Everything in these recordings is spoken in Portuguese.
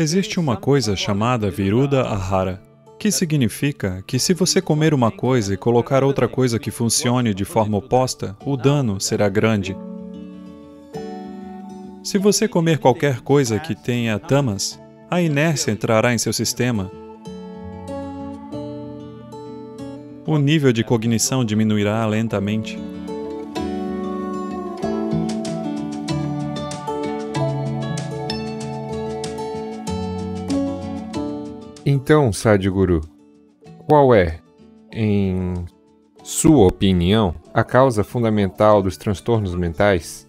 Existe uma coisa chamada Viruda Ahara, que significa que se você comer uma coisa e colocar outra coisa que funcione de forma oposta, o dano será grande. Se você comer qualquer coisa que tenha tamas, a inércia entrará em seu sistema. O nível de cognição diminuirá lentamente. Então, Sadhguru, qual é, em sua opinião, a causa fundamental dos transtornos mentais?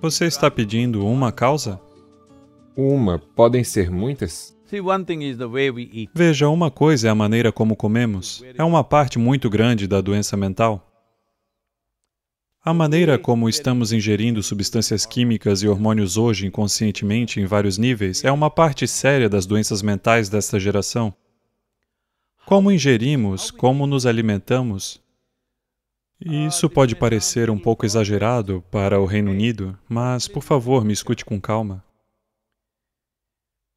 Você está pedindo uma causa? Uma. Podem ser muitas? Veja, uma coisa é a maneira como comemos. É uma parte muito grande da doença mental. A maneira como estamos ingerindo substâncias químicas e hormônios hoje inconscientemente em vários níveis é uma parte séria das doenças mentais desta geração. Como ingerimos, como nos alimentamos, e isso pode parecer um pouco exagerado para o Reino Unido, mas, por favor, me escute com calma.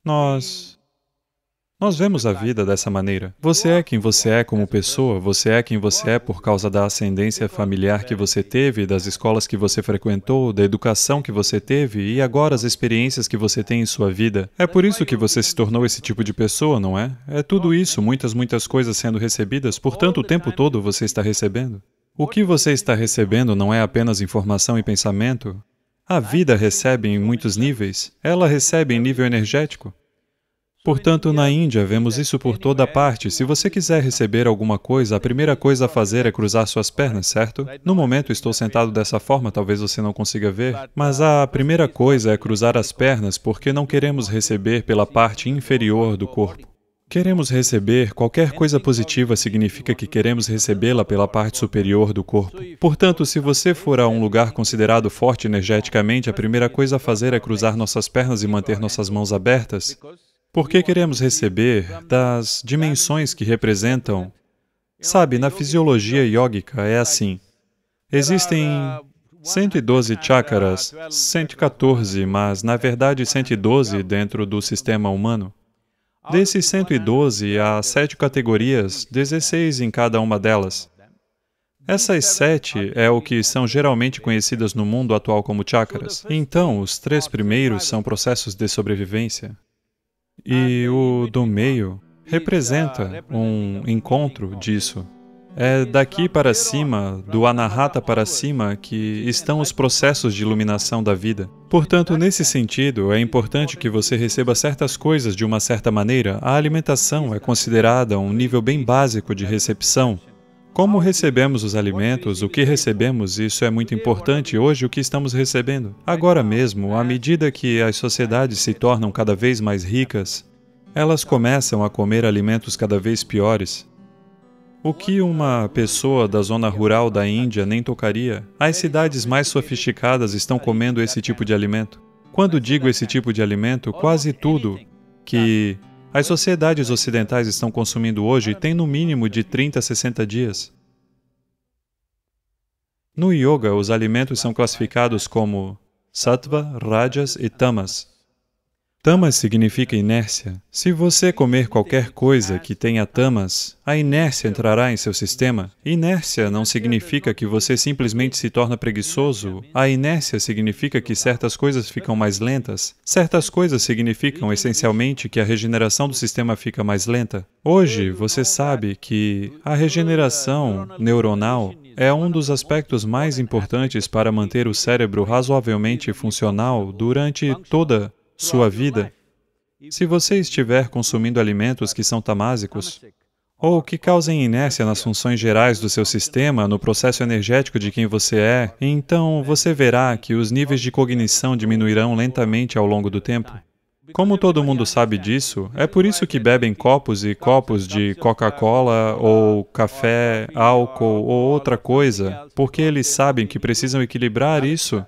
Nós vemos a vida dessa maneira. Você é quem você é como pessoa, você é quem você é por causa da ascendência familiar que você teve, das escolas que você frequentou, da educação que você teve e agora as experiências que você tem em sua vida. É por isso que você se tornou esse tipo de pessoa, não é? É tudo isso, muitas coisas sendo recebidas, portanto, o tempo todo você está recebendo. O que você está recebendo não é apenas informação e pensamento. A vida recebe em muitos níveis. Ela recebe em nível energético. Portanto, na Índia, vemos isso por toda parte. Se você quiser receber alguma coisa, a primeira coisa a fazer é cruzar suas pernas, certo? No momento, estou sentado dessa forma, talvez você não consiga ver, mas a primeira coisa é cruzar as pernas porque não queremos receber pela parte inferior do corpo. Queremos receber, qualquer coisa positiva significa que queremos recebê-la pela parte superior do corpo. Portanto, se você for a um lugar considerado forte energeticamente, a primeira coisa a fazer é cruzar nossas pernas e manter nossas mãos abertas, porque queremos receber das dimensões que representam. Sabe, na fisiologia iógica é assim. Existem 112 chakras, 114, mas na verdade 112 dentro do sistema humano. Desses 112, há 7 categorias, 16 em cada uma delas. Essas 7 é o que são geralmente conhecidas no mundo atual como chakras. Então, os 3 primeiros são processos de sobrevivência. E o do meio representa um encontro disso. É daqui para cima, do Anahata para cima, que estão os processos de iluminação da vida. Portanto, nesse sentido, é importante que você receba certas coisas de uma certa maneira. A alimentação é considerada um nível bem básico de recepção. Como recebemos os alimentos, o que recebemos, isso é muito importante hoje, o que estamos recebendo. Agora mesmo, à medida que as sociedades se tornam cada vez mais ricas, elas começam a comer alimentos cada vez piores. O que uma pessoa da zona rural da Índia nem tocaria, as cidades mais sofisticadas estão comendo esse tipo de alimento. Quando digo esse tipo de alimento, quase tudo que as sociedades ocidentais estão consumindo hoje tem no mínimo de 30 a 60 dias. No yoga, os alimentos são classificados como sattva, rajas e tamas. Tamas significa inércia. Se você comer qualquer coisa que tenha tamas, a inércia entrará em seu sistema. Inércia não significa que você simplesmente se torna preguiçoso. A inércia significa que certas coisas ficam mais lentas. Certas coisas significam, essencialmente, que a regeneração do sistema fica mais lenta. Hoje, você sabe que a regeneração neuronal é um dos aspectos mais importantes para manter o cérebro razoavelmente funcional durante toda sua vida. Se você estiver consumindo alimentos que são tamásicos, ou que causem inércia nas funções gerais do seu sistema, no processo energético de quem você é, então você verá que os níveis de cognição diminuirão lentamente ao longo do tempo. Como todo mundo sabe disso, é por isso que bebem copos e copos de Coca-Cola, ou café, álcool, ou outra coisa, porque eles sabem que precisam equilibrar isso.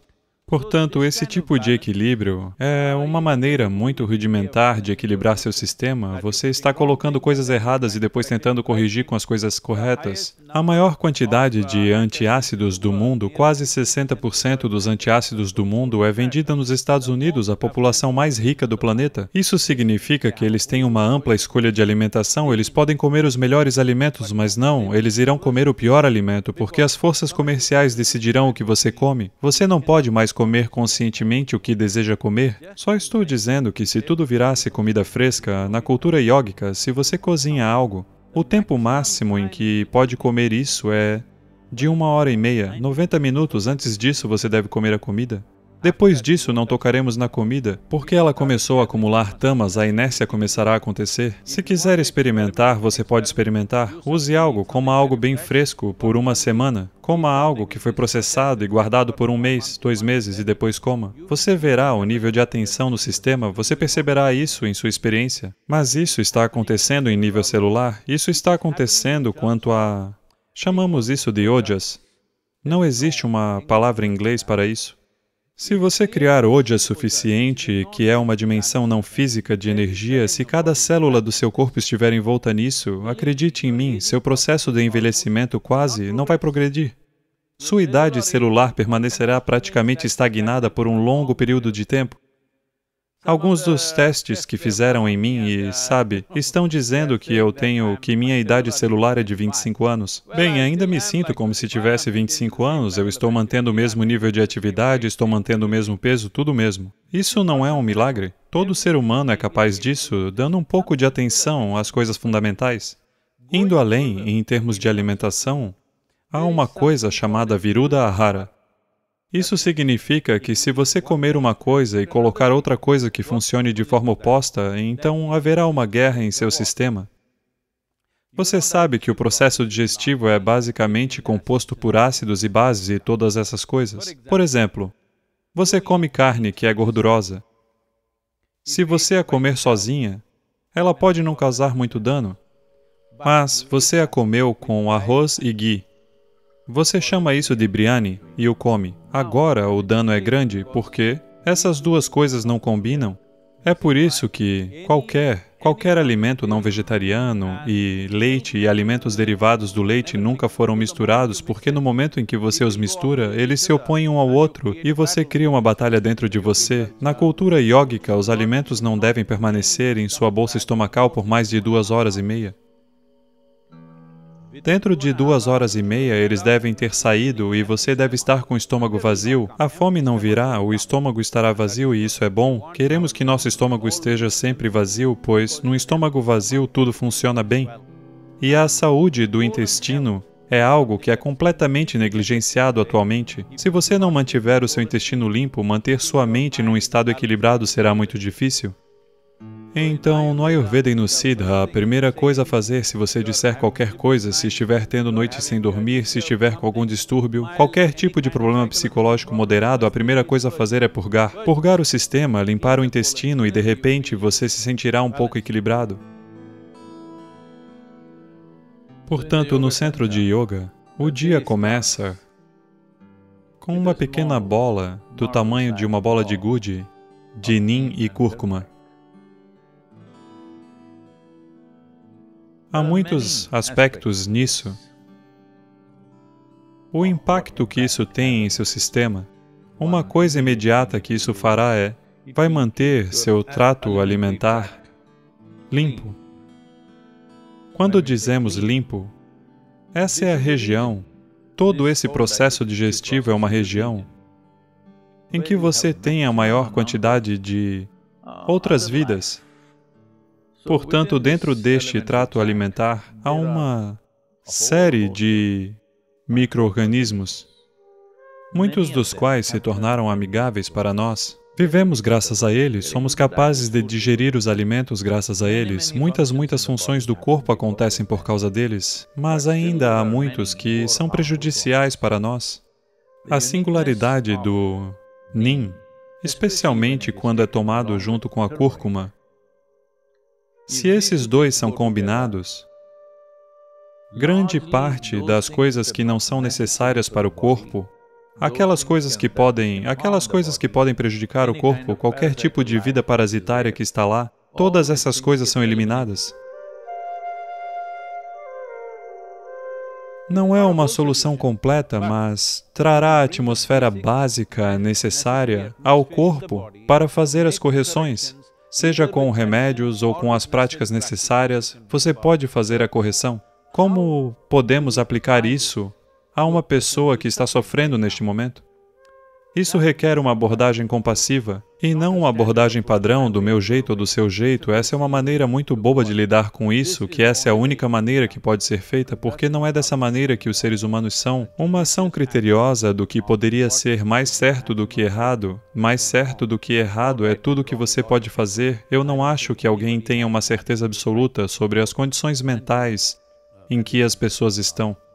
Portanto, esse tipo de equilíbrio é uma maneira muito rudimentar de equilibrar seu sistema. Você está colocando coisas erradas e depois tentando corrigir com as coisas corretas. A maior quantidade de antiácidos do mundo, quase 60% dos antiácidos do mundo, é vendida nos Estados Unidos, a população mais rica do planeta. Isso significa que eles têm uma ampla escolha de alimentação, eles podem comer os melhores alimentos, mas não, eles irão comer o pior alimento, porque as forças comerciais decidirão o que você come. Você não pode mais comer conscientemente o que deseja comer. Só estou dizendo que se tudo virasse comida fresca, na cultura iógica, se você cozinha algo, o tempo máximo em que pode comer isso é de 1h30, 90 minutos antes disso você deve comer a comida. Depois disso, não tocaremos na comida, porque ela começou a acumular tamas, a inércia começará a acontecer. Se quiser experimentar, você pode experimentar. Use algo, coma algo bem fresco por 1 semana. Coma algo que foi processado e guardado por 1 mês, 2 meses e depois coma. Você verá o nível de atenção no sistema, você perceberá isso em sua experiência. Mas isso está acontecendo em nível celular, isso está acontecendo quanto a... Chamamos isso de ojas. Não existe uma palavra em inglês para isso. Se você criar ojas suficiente, que é uma dimensão não física de energia, se cada célula do seu corpo estiver envolta nisso, acredite em mim, seu processo de envelhecimento quase não vai progredir. Sua idade celular permanecerá praticamente estagnada por um longo período de tempo. Alguns dos testes que fizeram em mim, e sabe, estão dizendo que eu tenho, que minha idade celular é de 25 anos. Bem, ainda me sinto como se tivesse 25 anos, eu estou mantendo o mesmo nível de atividade, estou mantendo o mesmo peso, tudo mesmo. Isso não é um milagre. Todo ser humano é capaz disso, dando um pouco de atenção às coisas fundamentais. Indo além, em termos de alimentação, há uma coisa chamada Viruda Ahara. Isso significa que se você comer uma coisa e colocar outra coisa que funcione de forma oposta, então haverá uma guerra em seu sistema. Você sabe que o processo digestivo é basicamente composto por ácidos e bases e todas essas coisas. Por exemplo, você come carne que é gordurosa. Se você a comer sozinha, ela pode não causar muito dano, mas você a comeu com arroz e ghee. Você chama isso de biryani e o come. Agora, o dano é grande porque essas duas coisas não combinam. É por isso que qualquer alimento não vegetariano e leite e alimentos derivados do leite nunca foram misturados, porque no momento em que você os mistura, eles se opõem um ao outro e você cria uma batalha dentro de você. Na cultura iógica, os alimentos não devem permanecer em sua bolsa estomacal por mais de 2h30. Dentro de 2h30, eles devem ter saído e você deve estar com o estômago vazio. A fome não virá, o estômago estará vazio e isso é bom. Queremos que nosso estômago esteja sempre vazio, pois no estômago vazio tudo funciona bem. E a saúde do intestino é algo que é completamente negligenciado atualmente. Se você não mantiver o seu intestino limpo, manter sua mente num estado equilibrado será muito difícil. Então, no Ayurveda e no Siddha, a primeira coisa a fazer se você disser qualquer coisa, se estiver tendo noites sem dormir, se estiver com algum distúrbio, qualquer tipo de problema psicológico moderado, a primeira coisa a fazer é purgar. Purgar o sistema, limpar o intestino e, de repente, você se sentirá um pouco equilibrado. Portanto, no centro de yoga, o dia começa com uma pequena bola do tamanho de uma bola de gude, de NIM e cúrcuma. Há muitos aspectos nisso. O impacto que isso tem em seu sistema, uma coisa imediata que isso fará é, vai manter seu trato alimentar limpo. Quando dizemos limpo, essa é a região, todo esse processo digestivo é uma região em que você tem a maior quantidade de outras vidas. Portanto, dentro deste trato alimentar, há uma série de micro-organismos, muitos dos quais se tornaram amigáveis para nós. Vivemos graças a eles, somos capazes de digerir os alimentos graças a eles. Muitas funções do corpo acontecem por causa deles, mas ainda há muitos que são prejudiciais para nós. A singularidade do NIM, especialmente quando é tomado junto com a cúrcuma, se esses dois são combinados, grande parte das coisas que não são necessárias para o corpo Aquelas coisas que podem prejudicar o corpo, qualquer tipo de vida parasitária que está lá, todas essas coisas são eliminadas. Não é uma solução completa, mas trará a atmosfera básica necessária ao corpo para fazer as correções. Seja com remédios ou com as práticas necessárias, você pode fazer a correção. Como podemos aplicar isso a uma pessoa que está sofrendo neste momento? Isso requer uma abordagem compassiva, e não uma abordagem padrão do meu jeito ou do seu jeito. Essa é uma maneira muito boba de lidar com isso, que essa é a única maneira que pode ser feita, porque não é dessa maneira que os seres humanos são. Uma ação criteriosa do que poderia ser mais certo do que errado. Mais certo do que errado é tudo que você pode fazer. Eu não acho que alguém tenha uma certeza absoluta sobre as condições mentais em que as pessoas estão.